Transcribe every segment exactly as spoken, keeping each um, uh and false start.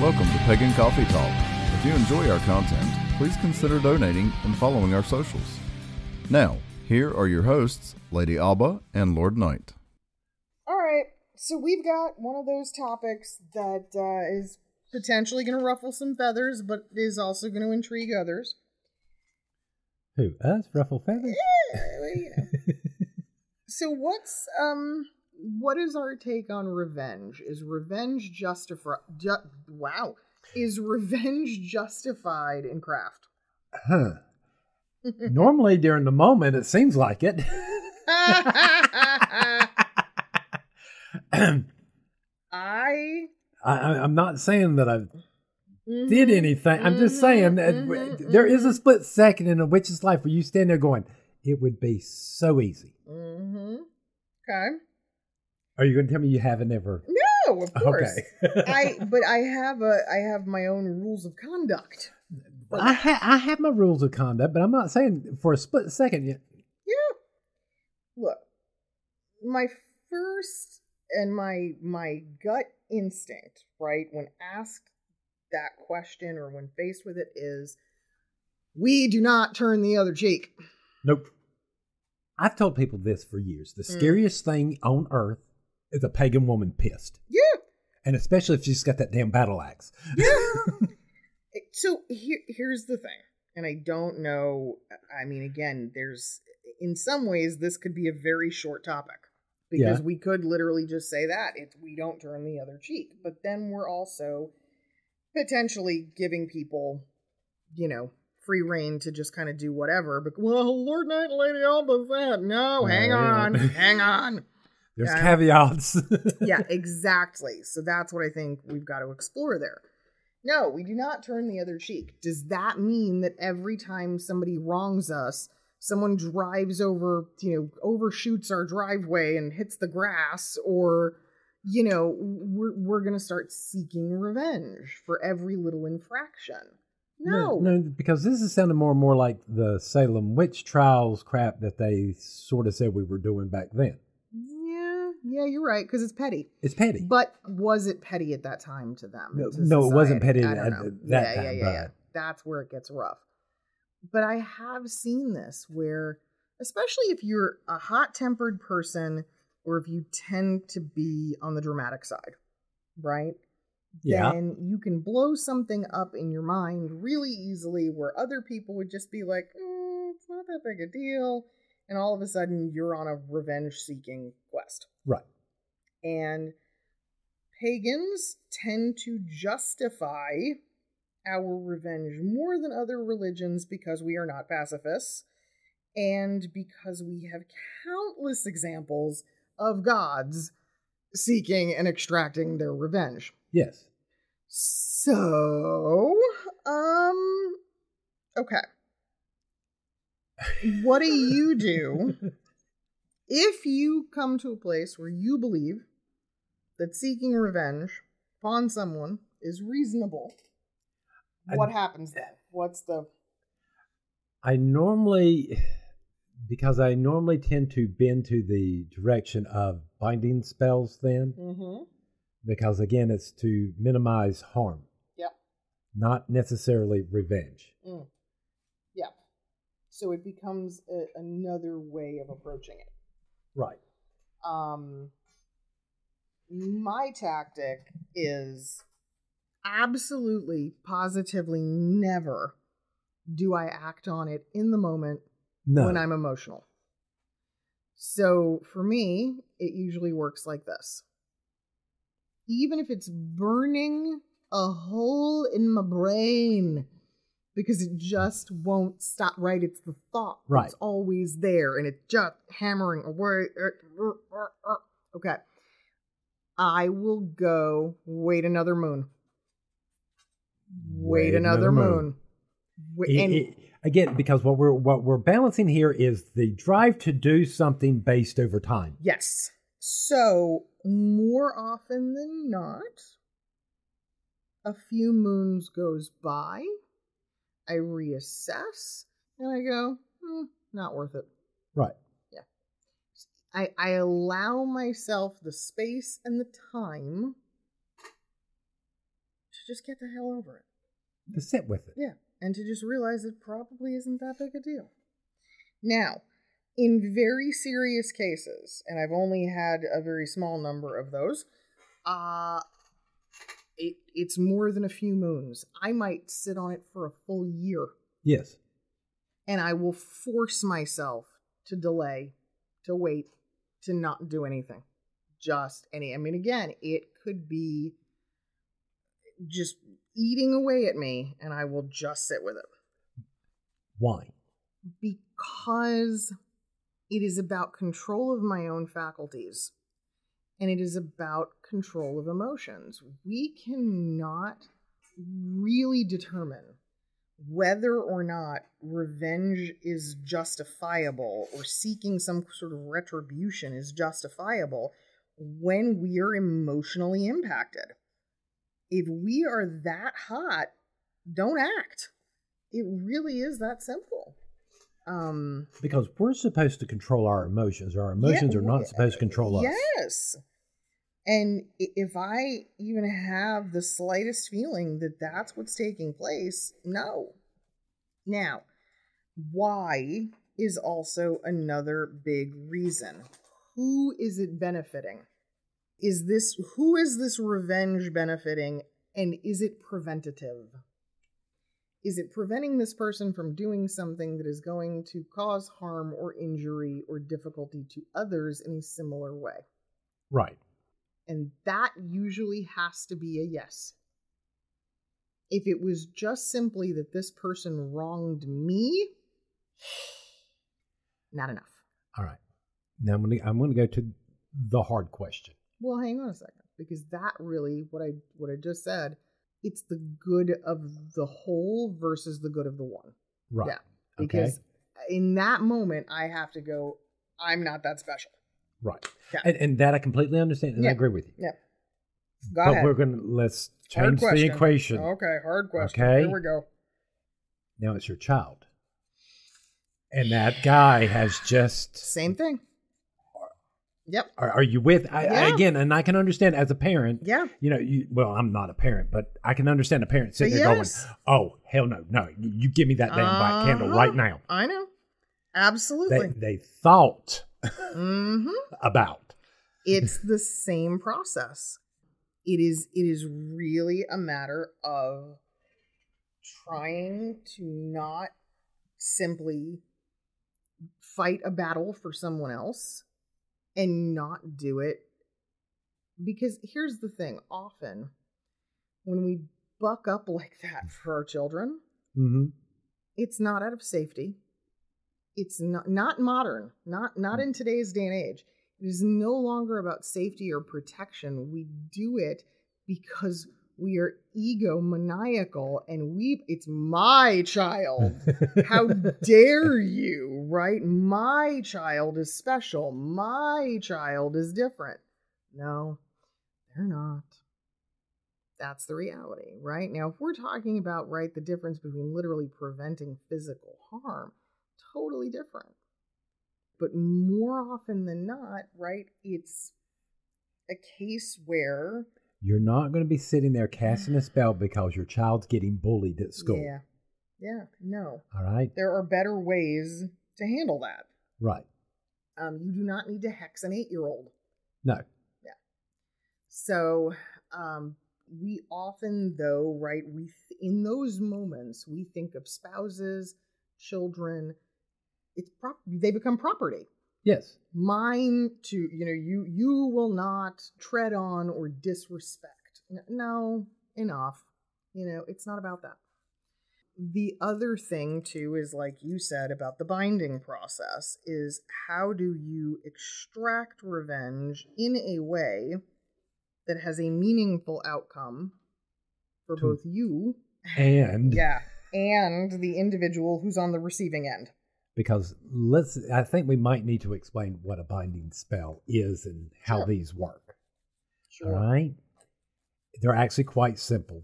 Welcome to Pagan Coffee Talk. If you enjoy our content, please consider donating and following our socials. Now, here are your hosts, Lady Alba and Lord Knight. All right, so we've got one of those topics that uh, is potentially going to ruffle some feathers, but is also going to intrigue others. Who, us? Ruffle feathers? Yeah, well, yeah. So what's, um, what is our take on revenge? Is revenge justified? Ju wow. Is revenge justified in craft? Huh. Normally during the moment, it seems like it. I... I, I'm not saying that I mm-hmm. did anything. I'm mm-hmm. just saying that mm-hmm. there is a split second in a witch's life where you stand there going, it would be so easy. Mm-hmm. Okay. Are you going to tell me you haven't ever? No, of course. Okay. I but I have a I have my own rules of conduct. But I ha I have my rules of conduct, but I'm not saying for a split second yet. Yeah. Look, my first and my my gut instinct, right, when asked that question or when faced with it, is we do not turn the other cheek. Nope. I've told people this for years. The mm. scariest thing on earth is a pagan woman pissed. Yeah. And especially if she's got that damn battle axe. Yeah. So here, here's the thing. And I don't know. I mean, again, there's, in some ways, this could be a very short topic. Because yeah. we could literally just say that. It's, we don't turn the other cheek. But then we're also potentially giving people, you know, free reign to just kind of do whatever. But, well, Lord Knight and Lady Alba said, no, hang uh, on, hang on. There's um, caveats. Yeah, exactly. So that's what I think we've got to explore there. No, we do not turn the other cheek. Does that mean that every time somebody wrongs us, someone drives over, you know, overshoots our driveway and hits the grass, or, you know, we're, we're going to start seeking revenge for every little infraction? No. no. No, because this is sounding more and more like the Salem witch trials crap that they sort of said we were doing back then. Yeah, yeah, you're right, because it's petty. It's petty. But was it petty at that time to them? No, to no it wasn't petty at, at that yeah, time. Yeah, yeah, yeah. That's where it gets rough. But I have seen this where, especially if you're a hot-tempered person or if you tend to be on the dramatic side, right? Yeah. Then you can blow something up in your mind really easily where other people would just be like, mm, it's not that big a deal. And all of a sudden you're on a revenge-seeking quest. Right. And pagans tend to justify our revenge more than other religions because we are not pacifists and because we have countless examples of gods seeking and extracting their revenge. Yes. So, um, okay. What do you do if you come to a place where you believe that seeking revenge upon someone is reasonable? What I, happens then? What's the... I normally, because I normally tend to bend to the direction of binding spells then. Mm-hmm. Because, again, it's to minimize harm. Yep. Not necessarily revenge. Mm. Yeah. So it becomes a, another way of approaching it. Right. Um, my tactic is absolutely, positively never do I act on it in the moment no. when I'm emotional. So for me, it usually works like this. Even if it's burning a hole in my brain, because it just won't stop, right? It's the thought right. that's always there, and it's just hammering away. Okay. I will go, wait another moon. Wait, wait another, another moon. moon. Wait, it, and it, again, because what we're, what we're balancing here is the drive to do something based over time. Yes. So... more often than not, a few moons goes by, I reassess, and I go, hmm, not worth it. Right. Yeah. I, I allow myself the space and the time to just get the hell over it. To sit with it. Yeah, and to just realize it probably isn't that big a deal. Now, in very serious cases, and I've only had a very small number of those, uh, it, it's more than a few moons. I might sit on it for a full year. Yes. And I will force myself to delay, to wait, to not do anything. Just any, I mean, again, it could be just eating away at me, and I will just sit with it. Why? Because it is about control of my own faculties, and it is about control of emotions. We cannot really determine whether or not revenge is justifiable or seeking some sort of retribution is justifiable when we are emotionally impacted. If we are that hot, don't act. It really is that simple. Um, because we're supposed to control our emotions. Our emotions yeah, are not supposed to control us. Yes. And if I even have the slightest feeling that that's what's taking place, no. Now, why is also another big reason. Who is it benefiting? Is this, who is this revenge benefiting, and is it preventative? Is it preventing this person from doing something that is going to cause harm or injury or difficulty to others in a similar way? Right. And that usually has to be a yes. If it was just simply that this person wronged me, not enough. All right. Now I'm going to, I'm going to go to the hard question. Well, hang on a second, because that really, what I, what I just said, it's the good of the whole versus the good of the one. Right. Yeah. Because okay. In that moment, I have to go, I'm not that special. Right. Yeah. And, and that I completely understand, and yeah. I agree with you. Yeah. Go but ahead. We're going to, let's change the equation. Okay, hard question. Okay. Here we go. Now it's your child. And that guy has just... Same thing. Yep. Are, are you with, I, yeah. I, again, and I can understand as a parent, yeah. you know, you, well, I'm not a parent, but I can understand a parent sitting there yes. going, oh, hell no, no, you, you give me that damn uh-huh. candle right now. I know. Absolutely. They, they thought mm-hmm. about. It's the same process. It is, it is really a matter of trying to not simply fight a battle for someone else. And not do it, because here's the thing. Often, when we buck up like that for our children, mm-hmm. it's not out of safety. It's not not modern, not not in today's day and age. It is no longer about safety or protection. We do it because we are egomaniacal, and we it's my child. How dare you, right? My child is special. My child is different. No, they're not. That's the reality, right? Now, if we're talking about, right, the difference between literally preventing physical harm, totally different. But more often than not, right, it's a case where... You're not going to be sitting there casting a spell because your child's getting bullied at school. Yeah. Yeah. No. All right. There are better ways to handle that. Right. Um, you do not need to hex an eight-year-old. No. Yeah. So um, we often, though, right, we th- in those moments, we think of spouses, children. It's prop- They become property. Yes. Mine to, you know, you you will not tread on or disrespect. No, enough. You know, it's not about that. The other thing, too, is like you said about the binding process, is how do you extract revenge in a way that has a meaningful outcome for both you and yeah, and the individual who's on the receiving end. Because let's, I think we might need to explain what a binding spell is and how sure. these work. Sure. All right? They're actually quite simple.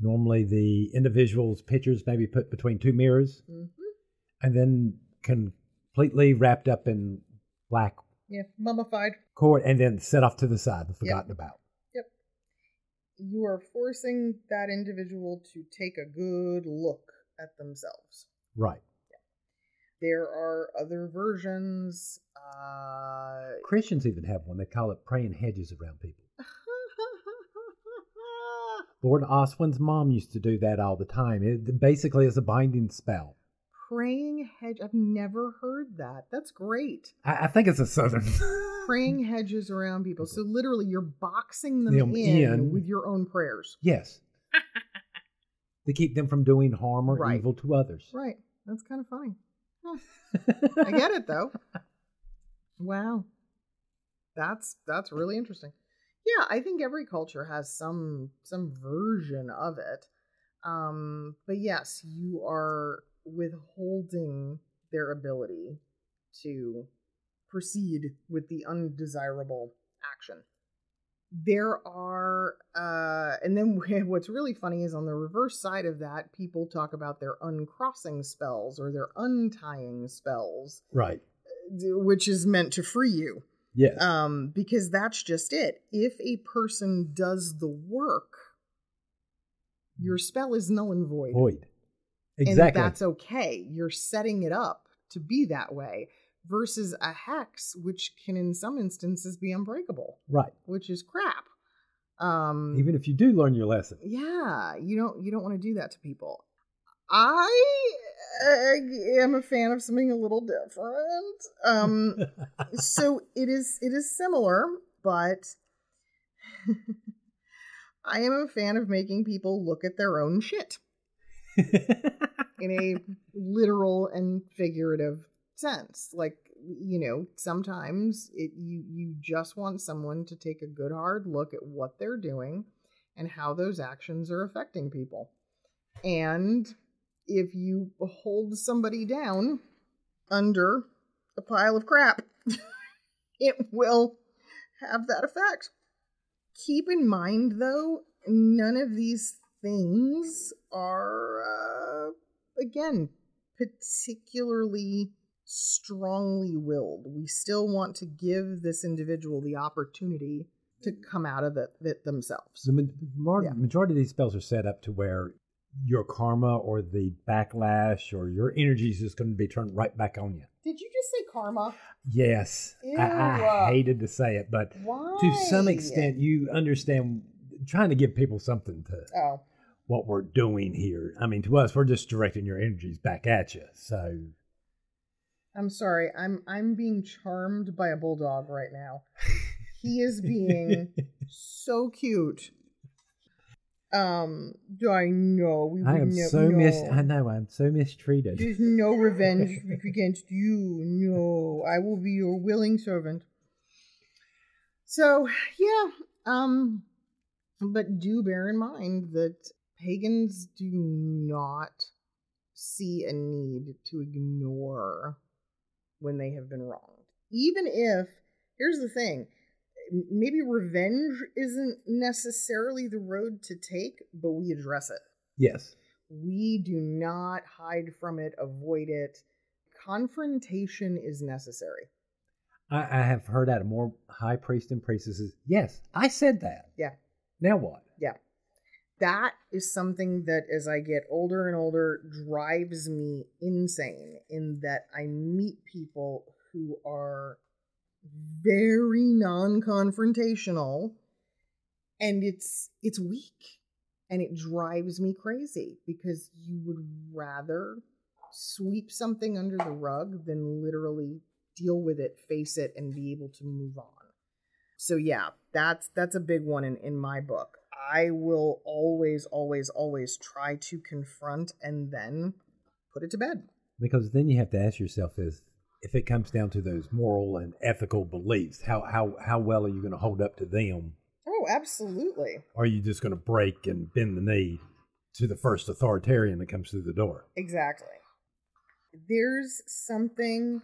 Normally the individual's pictures may be put between two mirrors mm-hmm. and then completely wrapped up in black. Yeah, mummified. Cord, and then set off to the side and forgotten yep. about. Yep. you are forcing that individual to take a good look at themselves. Right. Yeah. There are other versions. Uh, Christians even have one. They call it praying hedges around people. Lord Oswin's mom used to do that all the time. It basically is a binding spell. Praying hedge. I've never heard that. That's great. I, I think it's a southern. Praying hedges around people. So literally you're boxing them, them in, in with your own prayers. Yes. To keep them from doing harm or right. evil to others. Right. That's kind of funny. I get it, though. Wow. That's that's really interesting. Yeah, I think every culture has some some version of it. Um, but yes, you are withholding their ability to proceed with the undesirable action. There are, uh, and then what's really funny is on the reverse side of that, people talk about their uncrossing spells or their untying spells. Right. Which is meant to free you. Yes. Um, because that's just it. If a person does the work, your spell is null and void. Void. Exactly. And that's okay. You're setting it up to be that way. Versus a hex, which can in some instances be unbreakable. Right. Which is crap. Um, Even if you do learn your lesson. Yeah. You don't, you don't want to do that to people. I uh, am a fan of something a little different. Um, so it is, it is similar, but I am a fan of making people look at their own shit in a literal and figurative way. Sense. Like, you know, sometimes it, you, you just want someone to take a good hard look at what they're doing and how those actions are affecting people. And if you hold somebody down under a pile of crap, it will have that effect. Keep in mind, though, none of these things are, uh, again, particularly strongly willed. We still want to give this individual the opportunity to come out of it, it themselves. The majority, yeah. majority of these spells are set up to where your karma or the backlash or your energy is just going to be turned right back on you. Did you just say karma? Yes. I, I hated to say it, but Why? to some extent you understand, trying to give people something to oh. what we're doing here. I mean, to us, we're just directing your energies back at you. So... I'm sorry, I'm I'm being charmed by a bulldog right now. He is being so cute. Um, I know. We I am no, so no. mis- I know, I'm so mistreated. There's no revenge against you. No, I will be your willing servant. So, yeah. Um, but do bear in mind that pagans do not see a need to ignore when they have been wronged. Even if, here's the thing, maybe revenge isn't necessarily the road to take, but we address it. Yes. We do not hide from it, avoid it. Confrontation is necessary. I, I have heard out of more high priests and priestesses, yes, I said that. Yeah. Now what? Yeah. That is something that, as I get older and older, drives me insane in that I meet people who are very non-confrontational, and it's it's weak, and it drives me crazy because you would rather sweep something under the rug than literally deal with it, face it, and be able to move on. So yeah, that's that's a big one in, in my book. I will always, always, always try to confront and then put it to bed. Because then you have to ask yourself is, if it comes down to those moral and ethical beliefs, how how, how well are you going to hold up to them? Oh, absolutely. Or are you just going to break and bend the knee to the first authoritarian that comes through the door? Exactly. There's something...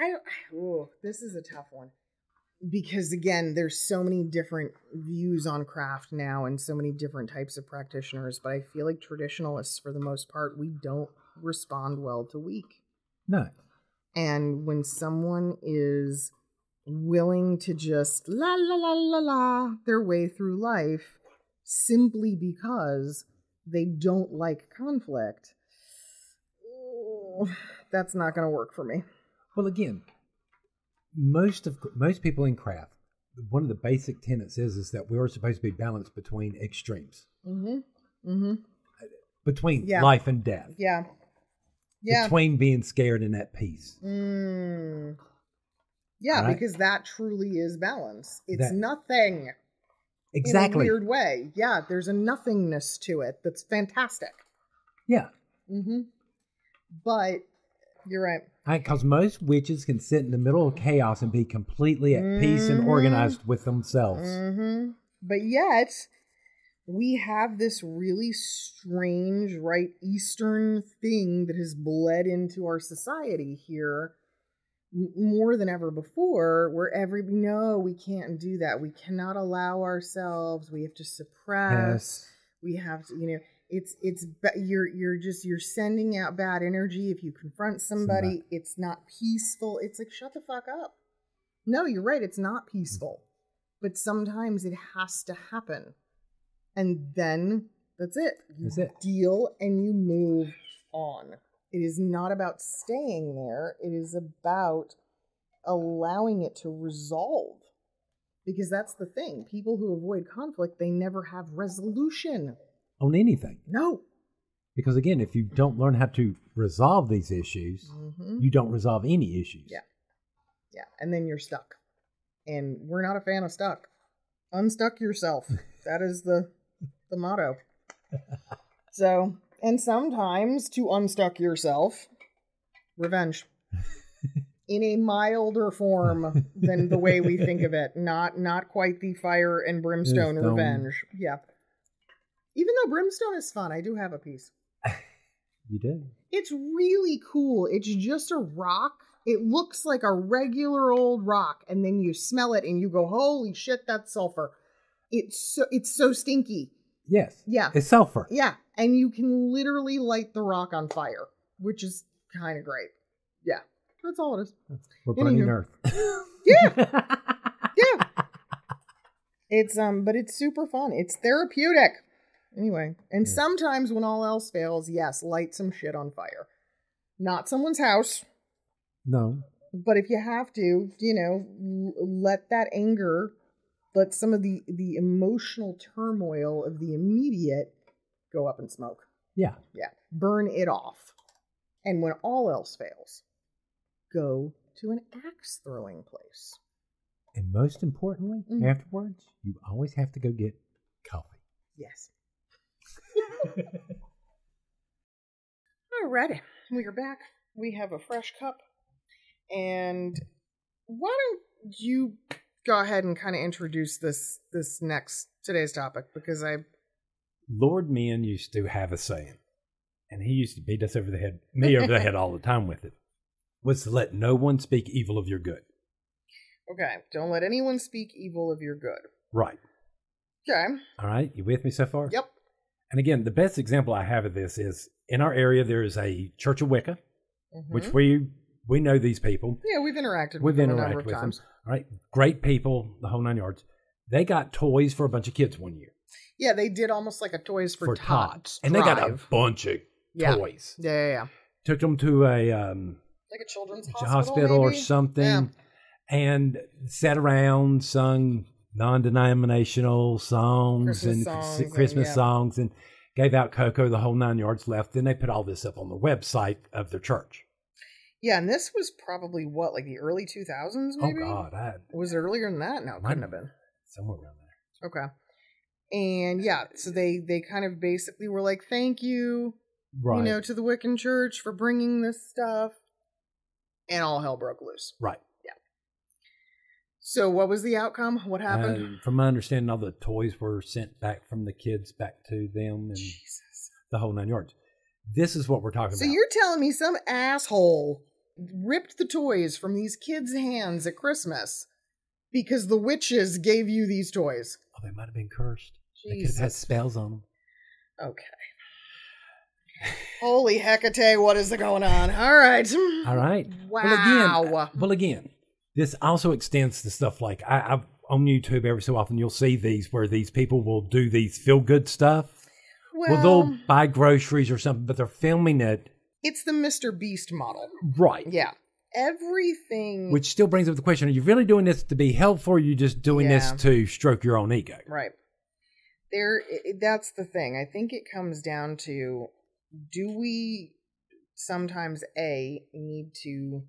I don't... Oh, this is a tough one. Because, again, there's so many different views on craft now and so many different types of practitioners, but I feel like traditionalists, for the most part, we don't respond well to weak. No. And when someone is willing to just la la la la la their way through life, simply because they don't like conflict, that's not going to work for me. Well, again, most of most people in craft, one of the basic tenets is is that we are supposed to be balanced between extremes. Mm-hmm. Mm-hmm. Between yeah. life and death. Yeah. Yeah. Between being scared and at peace. Mm. Yeah, right? Because that truly is balance. It's that, nothing. Exactly. In a weird way. Yeah, there's a nothingness to it that's fantastic. Yeah. Mm-hmm. But you're right. Because most witches can sit in the middle of chaos and be completely at mm-hmm. peace and organized with themselves. Mm-hmm. But yet, we have this really strange, right, Eastern thing that has bled into our society here more than ever before, where every, no, we can't do that. We cannot allow ourselves. We have to suppress. Yes. We have to, you know. It's, it's, you're, you're just, you're sending out bad energy. If you confront somebody, it's not peaceful. It's like, shut the fuck up. No, you're right. It's not peaceful, but sometimes it has to happen. And then that's it. You that's it. Deal and you move on. It is not about staying there. It is about allowing it to resolve, because that's the thing. People who avoid conflict, they never have resolution. On anything. No. Because again, if you don't learn how to resolve these issues, mm-hmm. you don't resolve any issues. Yeah. Yeah. And then you're stuck. And we're not a fan of stuck. Unstuck yourself. That is the the motto. So, and sometimes to unstuck yourself, revenge. In a milder form than the way we think of it. Not not quite the fire and brimstone Stone. Revenge. Yeah. Even though brimstone is fun, I do have a piece. You do? It's really cool. It's just a rock. It looks like a regular old rock, and then you smell it, and you go, holy shit, that's sulfur. It's so, it's so stinky. Yes. Yeah. It's sulfur. Yeah, and you can literally light the rock on fire, which is kind of great. Yeah, that's all it is. We're burning Anywho. Earth. Yeah. Yeah. It's um, but it's super fun. It's therapeutic. Anyway, and yeah. sometimes when all else fails, yes, light some shit on fire. Not someone's house. No. But if you have to, you know, let that anger, let some of the, the emotional turmoil of the immediate go up in smoke. Yeah. Yeah. Burn it off. And when all else fails, go to an axe throwing place. And most importantly, mm-hmm. afterwards, you always have to go get coffee. Yes. Alrighty, we are back. We have a fresh cup, and why don't you go ahead and kind of introduce this this next today's topic, because I Lord Mian used to have a saying, and he used to beat us over the head, me over the head all the time with it, was to let no one speak evil of your good. Okay, don't let anyone speak evil of your good. Right. Okay. All right, you with me so far? Yep. And again, the best example I have of this is in our area, there is a Church of Wicca, mm-hmm. which we we know these people. Yeah, we've interacted with we've them interacted a number of with times. Them. All right, great people, the whole nine yards. They got toys for a bunch of kids one year. Yeah, they did almost like a Toys for, for Tots. And drive. They got a bunch of yeah. toys. Yeah, yeah, yeah. Took them to a um, like a children's hospital, hospital or something, yeah. and sat around, sung non-denominational songs Christmas and songs Christmas and, yeah. songs, and gave out cocoa, the whole nine yards left. Then they put all this up on the website of their church. Yeah, and this was probably what, like the early two thousands maybe? Oh, God. I, was it earlier than that? No, it couldn't have been. Somewhere around there. Okay. And yeah, so they, they kind of basically were like, thank you, right. you know, to the Wiccan Church for bringing this stuff. And all hell broke loose. Right. So what was the outcome? What happened? Uh, from my understanding, all the toys were sent back from the kids back to them and Jesus. The whole nine yards. This is what we're talking so about. So you're telling me some asshole ripped the toys from these kids' hands at Christmas because the witches gave you these toys. Oh, they might have been cursed. Jesus. They could have had spells on them. Okay. Holy Hecate, what is going on? All right. All right. Wow. Well, again, well, again. This also extends to stuff like I, I've on YouTube every so often you'll see these where these people will do these feel-good stuff. Well, well, they'll buy groceries or something, but they're filming it. It's the Mister Beast model. Right. Yeah. Everything. Which still brings up the question, are you really doing this to be helpful, or are you just doing yeah. this to stroke your own ego? Right. There, that's the thing. I think it comes down to, do we sometimes, A, need to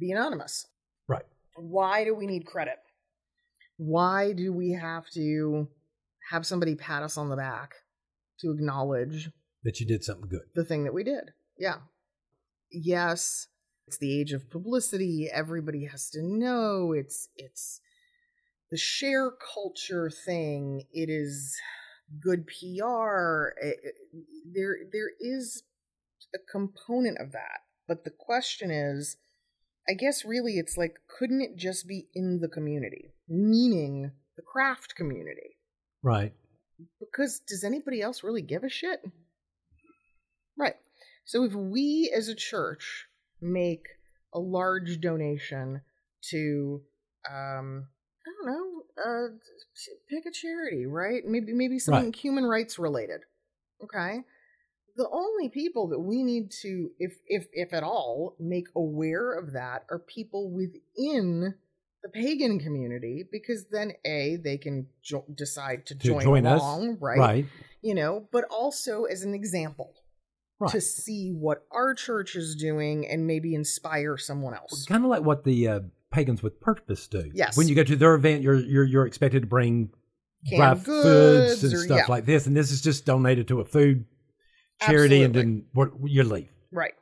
be anonymous? Right. Why do we need credit? Why do we have to have somebody pat us on the back to acknowledge that you did something good? The thing that we did. Yeah. Yes, it's the age of publicity. Everybody has to know. It's, it's the share culture thing. It is good P R. It, it, there, there is a component of that. But the question is, I guess really it's like, couldn't it just be in the community? Meaning the craft community. Right. Because does anybody else really give a shit? Right. So if we as a church make a large donation to, um, I don't know, uh, pick a charity, right? Maybe maybe something right. human rights related. Okay. The only people that we need to, if if if at all, make aware of that are people within the pagan community, because then A, they can jo decide to, to join, join along, us. Right? Right? You know, but also as an example. Right. To see what our church is doing and maybe inspire someone else. Well, kind of like what the uh, Pagans with Purpose do. Yes. When you go to their event, you're you're, you're expected to bring dry goods, foods and or, stuff yeah. like this. And this is just donated to a food charity. Absolutely. And then you leave. Right.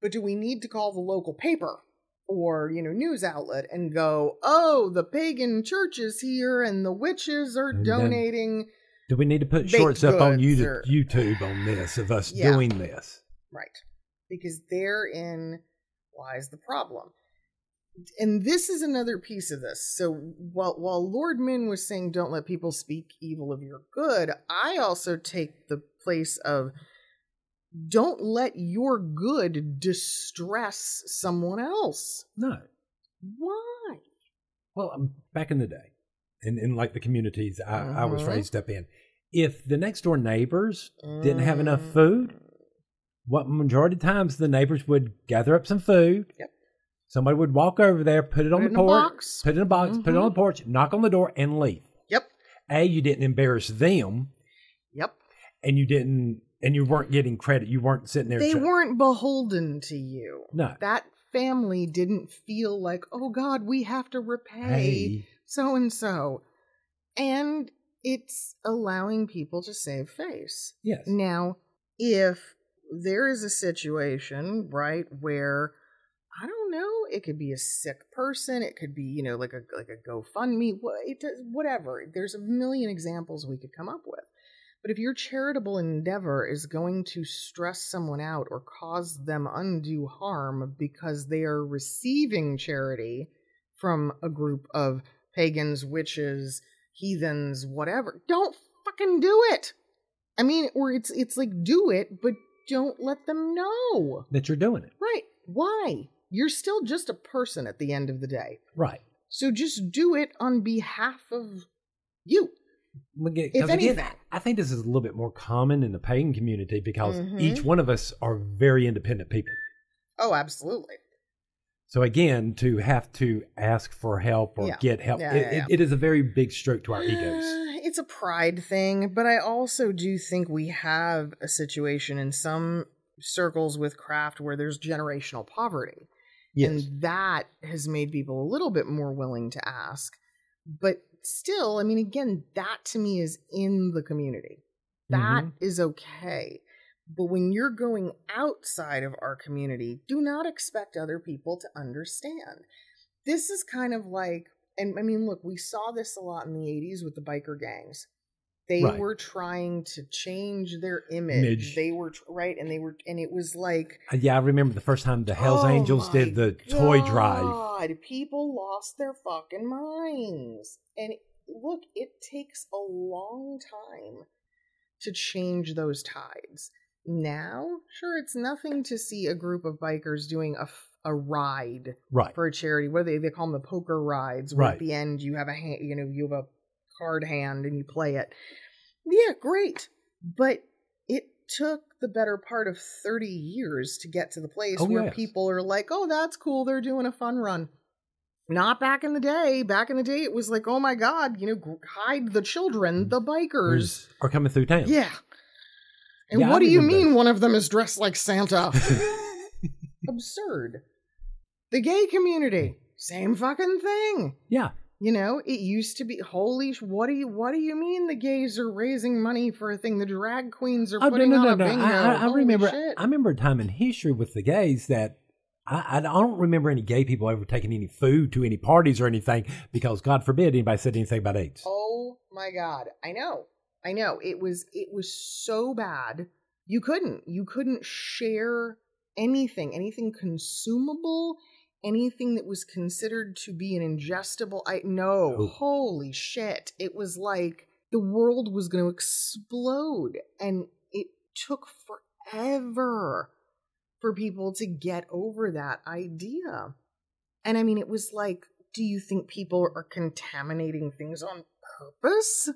But do we need to call the local paper or, you know, news outlet and go, oh, the pagan church is here and the witches are and donating... Then, do we need to put shorts up on YouTube, or, YouTube on this, of us yeah, doing this? Right. Because therein lies the problem. And this is another piece of this. So while, while Lord Mian was saying, don't let people speak evil of your good, I also take the place of, don't let your good distress someone else. No. Why? Well, back in the day, and in, in like the communities I, mm-hmm. I was raised up in, if the next door neighbors didn't have enough food, what majority of times the neighbors would gather up some food. Yep. Somebody would walk over there, put it on put the porch, put it in a box, mm-hmm. put it on the porch, knock on the door, and leave. Yep. A, you didn't embarrass them. Yep. And you didn't, and you weren't getting credit. You weren't sitting there. They weren't beholden to you. No. That family didn't feel like, oh God, we have to repay so and so. And it's allowing people to save face. Yes. Now, if there is a situation, right, where, I don't know, it could be a sick person, it could be, you know, like a like a GoFundMe, whatever. There's a million examples we could come up with. But if your charitable endeavor is going to stress someone out or cause them undue harm because they are receiving charity from a group of pagans, witches, heathens, whatever, don't fucking do it. I mean, or it's it's like, do it, but don't let them know that you're doing it. Right. Why? You're still just a person at the end of the day. Right. So just do it on behalf of you. Again, if anything. Again, I think this is a little bit more common in the pagan community because mm-hmm. each one of us are very independent people. Oh, absolutely. So again, to have to ask for help or yeah. get help, yeah, it, yeah, yeah. It, it is a very big stroke to our egos. Uh, it's a pride thing, but I also do think we have a situation in some circles with craft where there's generational poverty. Yes. And that has made people a little bit more willing to ask. But still, I mean, again, that to me is in the community. That mm-hmm. is okay. But when you're going outside of our community, do not expect other people to understand. This is kind of like, and I mean, look, we saw this a lot in the eighties with the biker gangs. They right. were trying to change their image. Midge. They were, right, and they were, and it was like. Yeah, I remember the first time the Hells oh Angels did the God. toy drive. God, people lost their fucking minds. And look, it takes a long time to change those tides. Now, sure, it's nothing to see a group of bikers doing a, a ride right. for a charity. What do they, they call them? The poker rides. Where right. At the end, you have a hand, you know, you have a card hand and you play it. Yeah, great. But it took the better part of thirty years to get to the place oh, where yes. people are like, oh, that's cool. They're doing a fun run. Not back in the day. Back in the day, it was like, oh my God, you know, hide the children. The bikers are coming through town. Yeah. And yeah, what I do you mean that. One of them is dressed like Santa? Absurd. The gay community, same fucking thing. Yeah. You know, it used to be, holy, what do you, what do you mean the gays are raising money for a thing? The drag queens are oh, putting no, no, on no, a bingo. No. I, I, I remember, shit. I remember a time in history with the gays that, I, I don't remember any gay people ever taking any food to any parties or anything because, God forbid, anybody said anything about AIDS. Oh, my God. I know. I know. It was it was so bad. You couldn't. You couldn't share anything, anything consumable, anything that was considered to be an ingestible. I No. Oh. Holy shit. It was like the world was going to explode, and it took forever for people to get over that idea. And I mean, it was like, do you think people are contaminating things on purpose?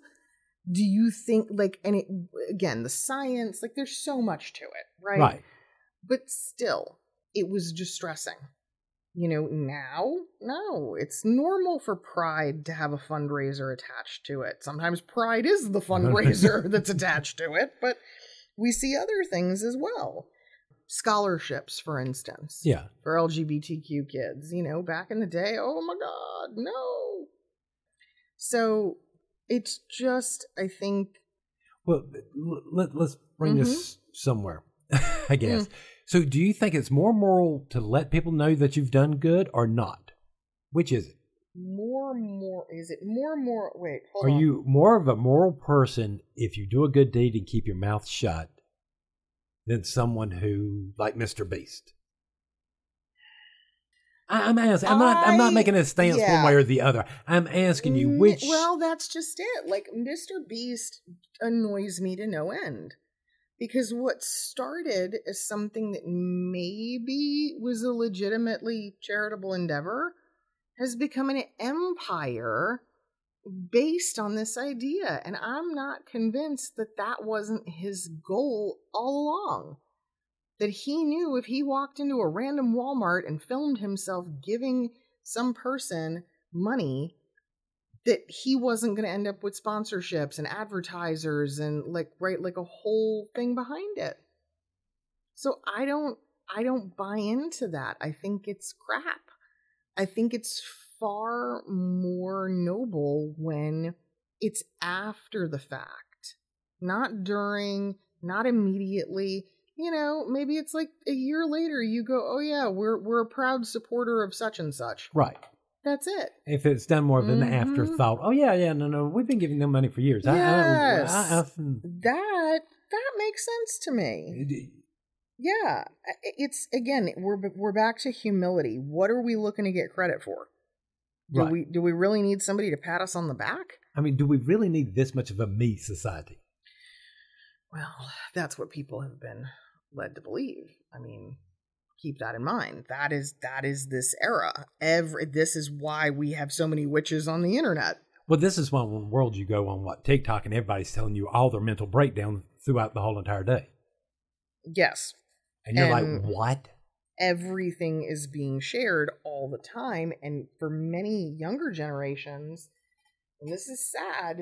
Do you think, like, and it, again, the science, like, there's so much to it, right? Right. But still, it was distressing. You know, now, no, it's normal for Pride to have a fundraiser attached to it. Sometimes Pride is the fundraiser that's attached to it, but we see other things as well. Scholarships, for instance, yeah, for L G B T Q kids, you know, back in the day, oh my God, no. So it's just, I think. Well, let, let's bring mm-hmm. this somewhere, I guess. Mm. So do you think it's more moral to let people know that you've done good or not? Which is it? More, more, is it more, more, wait, hold Are on. Are you more of a moral person if you do a good deed and keep your mouth shut than someone who, like Mister Beast? I, I'm asking. I'm not. I, I'm not making a stance yeah. one way or the other. I'm asking you which. Well, that's just it. Like, Mister Beast annoys me to no end, because what started as something that maybe was a legitimately charitable endeavor has become an empire based on this idea, and I'm not convinced that that wasn't his goal all along. That he knew if he walked into a random Walmart and filmed himself giving some person money, that he wasn't going to end up with sponsorships and advertisers and like right like a whole thing behind it. So I don't I don't buy into that. I think it's crap. I think it's far more noble when it's after the fact, not during, not immediately. You know, maybe it's like a year later you go, oh yeah, we're we're a proud supporter of such and such. Right. That's it. If it's done more of an mm-hmm. afterthought. Oh yeah, yeah, no, no, we've been giving them money for years. Yes. I, I, I, I, I, that that makes sense to me. Yeah, it's again, we're we're back to humility. What are we looking to get credit for? Do right. we do we really need somebody to pat us on the back? I mean, do we really need this much of a me society? Well, that's what people have been led to believe. I mean, keep that in mind. That is that is this era. Every this is why we have so many witches on the internet. Well, this is one world you go on what TikTok and everybody's telling you all their mental breakdown throughout the whole entire day. Yes. And you're and, like, what? Everything is being shared all the time. And for many younger generations, and this is sad,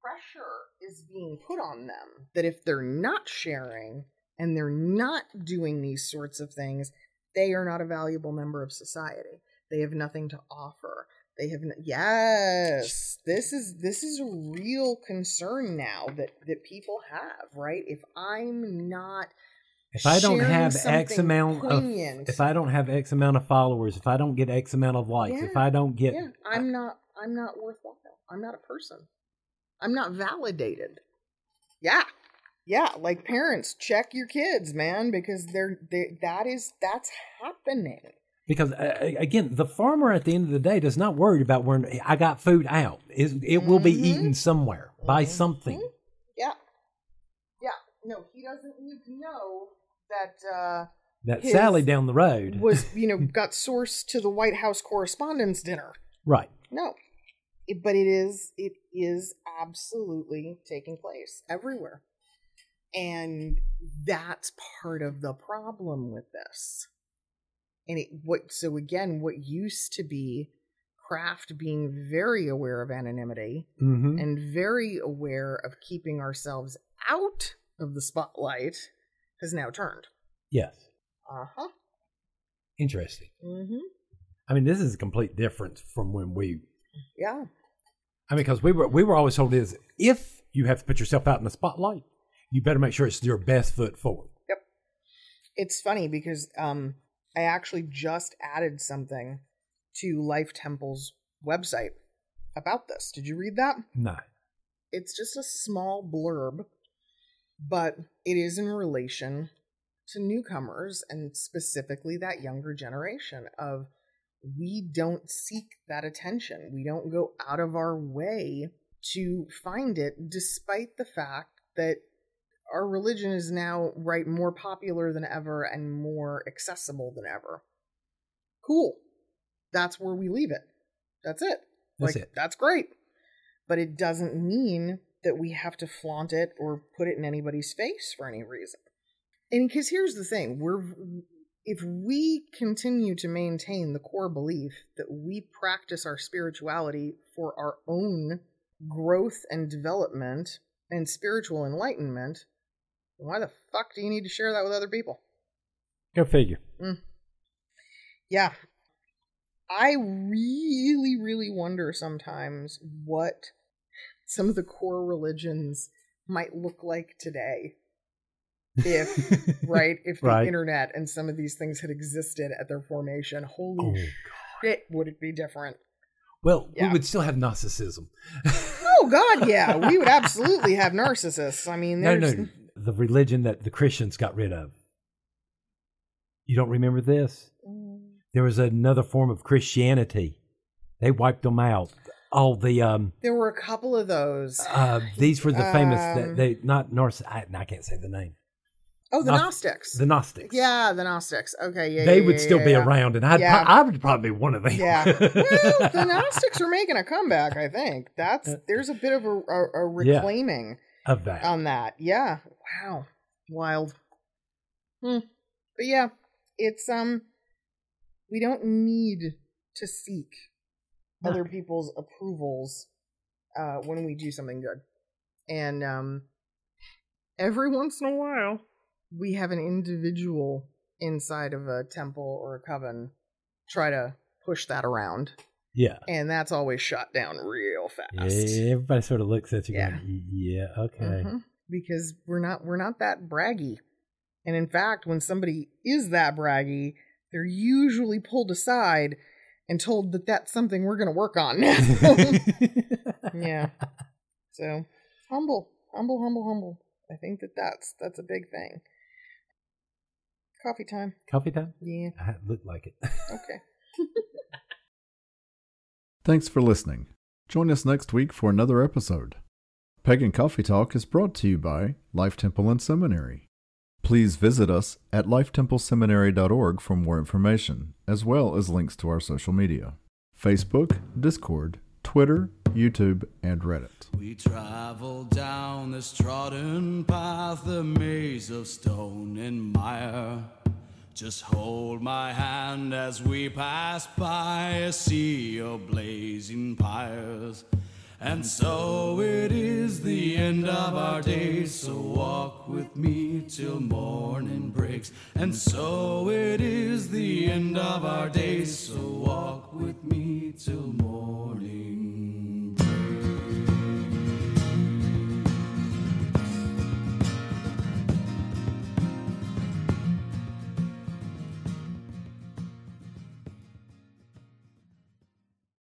pressure is being put on them that if they're not sharing and they're not doing these sorts of things, they are not a valuable member of society. They have nothing to offer. They have no- yes, this is this is a real concern now that, that people have, right? If I'm not If I don't have X amount poignant. of, if I don't have X amount of followers, if I don't get X amount of likes, yeah, if I don't get, yeah. I'm not, I'm not worthwhile. I'm not a person. I'm not validated. Yeah, yeah. Like, parents, check your kids, man, because they're they, that is that's happening. Because uh, again, the farmer at the end of the day does not worry about when I got food out. It, it mm-hmm. will be eaten somewhere mm-hmm. by something. Yeah, yeah. No, he doesn't need to know that uh, that His Sally down the road was, you know, got sourced to the White House Correspondents' Dinner. Right. No, it, but it is it is absolutely taking place everywhere, and that's part of the problem with this. And it what so again, what used to be craft being very aware of anonymity mm-hmm. and very aware of keeping ourselves out of the spotlight has now turned. Yes. Uh-huh. Interesting. Mm-hmm. I mean, this is a complete difference from when we... Yeah. I mean, because we were, we were always told is, if you have to put yourself out in the spotlight, you better make sure it's your best foot forward. Yep. It's funny because um, I actually just added something to Life Temple's website about this. Did you read that? No. It's just a small blurb, but it is in relation to newcomers and specifically that younger generation of we don't seek that attention. We don't go out of our way to find it, despite the fact that our religion is now, right, more popular than ever and more accessible than ever. Cool. That's where we leave it. That's it. That's like, it. That's great. But it doesn't mean that we have to flaunt it or put it in anybody's face for any reason. And because here's the thing, we're if we continue to maintain the core belief that we practice our spirituality for our own growth and development and spiritual enlightenment, why the fuck do you need to share that with other people? Go figure. Mm. Yeah. I really, really wonder sometimes what some of the core religions might look like today. If, right, if the right. internet and some of these things had existed at their formation, holy oh, shit, would it be different? Well, yeah. we would still have narcissism. Oh, God, yeah. We would absolutely have narcissists. I mean, there's... No, no, the religion that the Christians got rid of. You don't remember this? Mm. There was another form of Christianity. They wiped them out. All the um, there were a couple of those. Uh, these were the um, famous. That they not Norse. I, I can't say the name. Oh, the Gnost- Gnostics. The Gnostics. Yeah, the Gnostics. Okay, yeah. They yeah, would yeah, still yeah, be yeah. around, and I'd yeah. pro- I would probably be one of them. Yeah. Well, the Gnostics are making a comeback. I think that's there's a bit of a, a, a reclaiming yeah, of that on that. Yeah. Wow. Wild. Hmm. But yeah, it's um. We don't need to seek no. other people's approvals uh, when we do something good. And um, every once in a while, we have an individual inside of a temple or a coven try to push that around. Yeah. And that's always shot down real fast. Yeah, everybody sort of looks at you yeah. going, yeah, okay. Mm-hmm. Because we're not we're not that braggy. And in fact, when somebody is that braggy, they're usually pulled aside and told that that's something we're going to work on now. Yeah. So humble, humble, humble, humble. I think that that's, that's a big thing. Coffee time. Coffee time? Yeah. I look like it. Okay. Thanks for listening. Join us next week for another episode. Pagan Coffee Talk is brought to you by Life Temple and Seminary. Please visit us at life temple seminary dot org for more information, as well as links to our social media. Facebook, Discord, Twitter, YouTube, and Reddit. We travel down this trodden path, a maze of stone and mire. Just hold my hand as we pass by a sea of blazing pyres. And so it is the end of our days, so walk with me till morning breaks. And so it is the end of our days, so walk with me till morning breaks.